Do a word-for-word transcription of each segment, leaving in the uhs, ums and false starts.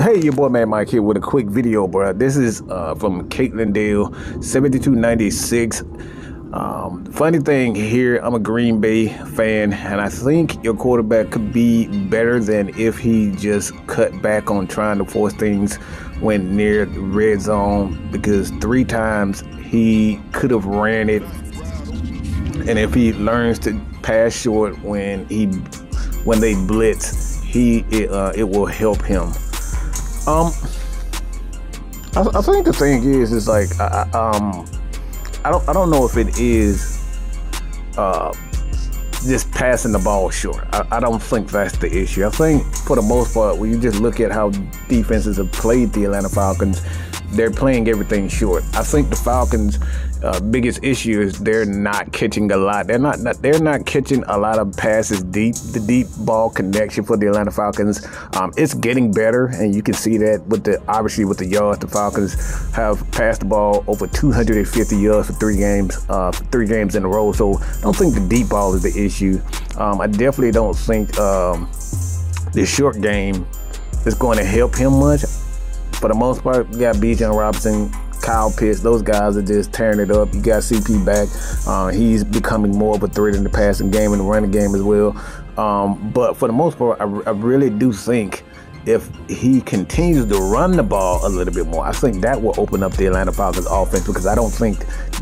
Hey, your boy Man Mike here with a quick video, bro. This is uh, from Caitlin Dale, seventy-two ninety-six. Um, funny thing here, I'm a Green Bay fan, and I think your quarterback could be better than if he just cut back on trying to force things when near the red zone, because three times he could have ran it. And if he learns to pass short when he when they blitz, he it, uh, it will help him. Um, I, I think the thing is, is like, I, I, um, I don't, I don't know if it is, uh, just passing the ball short. I, I don't think that's the issue. I think for the most part, when you just look at how defenses have played the Atlanta Falcons, they're playing everything short. I think the Falcons' uh, biggest issue is they're not catching a lot. They're not, not they're not catching a lot of passes deep. The deep ball connection for the Atlanta Falcons, um, it's getting better, and you can see that with the obviously with the yards. The Falcons have passed the ball over two hundred fifty yards for three games, uh, three games in a row. So I don't think the deep ball is the issue. Um, I definitely don't think um, the short game is going to help him much. For the most part, you got Bijan Robinson, Kyle Pitts. Those guys are just tearing it up. You got C P back. Uh, he's becoming more of a threat in the passing game and the running game as well. Um, but for the most part, I, I really do think if he continues to run the ball a little bit more, I think that will open up the Atlanta Falcons offense, because I don't think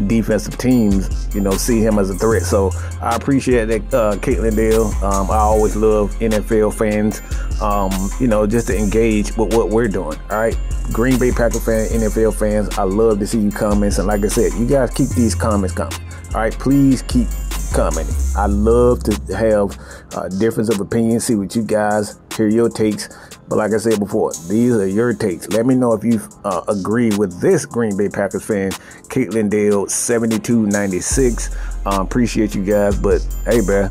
defensive teams, you know, see him as a threat. So I appreciate that, uh, Caitlin Dale. Um, I always love N F L fans, um, you know, just to engage with what we're doing. All right, Green Bay Packers fan, N F L fans, I love to see you comments. And like I said, you guys keep these comments coming. All right, please keep commenting. I love to have uh, difference of opinion, see what you guys, hear your takes. But like I said before, these are your takes. Let me know if you uh, agree with this Green Bay Packers fan, Caitlin Dale, seventy-two ninety-six. Um, appreciate you guys, but hey, man,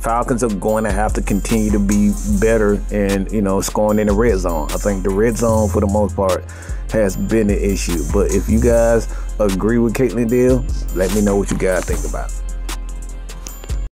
Falcons are going to have to continue to be better and, you know, scoring in the red zone. I think the red zone, for the most part, has been an issue. But if you guys agree with Caitlin Dale, let me know what you guys think about it.